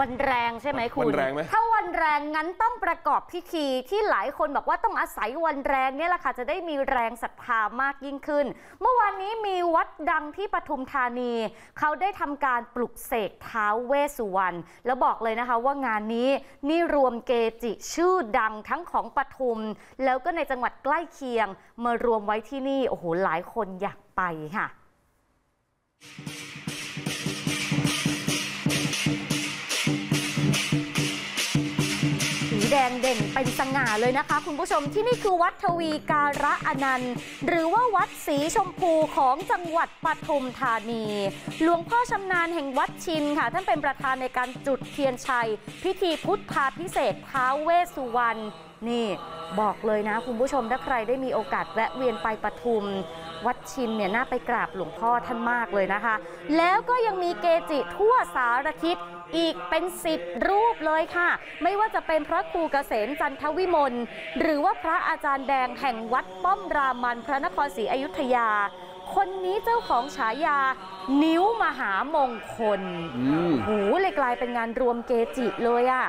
วันแรงใช่ไหมคุณวันแรงไหมถ้าวันแรงงั้นต้องประกอบพิธีที่หลายคนบอกว่าต้องอาศัยวันแรงเนี่ยแหละค่ะจะได้มีแรงศรัทธามากยิ่งขึ้นเมื่อวานนี้มีวัดดังที่ปทุมธานีเขาได้ทำการปลุกเสกท้าวเวสสุวรรณแล้วบอกเลยนะคะว่างานนี้นี่รวมเกจิชื่อดังทั้งของปทุมแล้วก็ในจังหวัดใกล้เคียงมารวมไว้ที่นี่โอ้โหหลายคนอยากไปค่ะแดงเด่นเป็นสง่าเลยนะคะคุณผู้ชมที่นี่คือวัดทวีการะอนันต์หรือว่าวัดสีชมพูของจังหวัดปทุมธานีหลวงพ่อชำนาญแห่งวัดชินค่ะท่านเป็นประธานในการจุดเทียนชัยพิธีพุทธาภิเษกท้าวเวสสุวรรณนี่บอกเลยนะคุณผู้ชมถ้าใครได้มีโอกาสแวะเวียนไปปทุมวัดชินเนี่ยน่าไปกราบหลวงพ่อท่านมากเลยนะคะแล้วก็ยังมีเกจิทั่วสารทิศอีกเป็น10รูปเลยค่ะไม่ว่าจะเป็นพระครูเกษมจันทวิมลหรือว่าพระอาจารย์แดงแห่งวัดป้อมรามันพระนครศรีอยุธยาคนนี้เจ้าของฉายานิ้วมหามงคลโหเลยกลายเป็นงานรวมเกจิเลยอ่ะ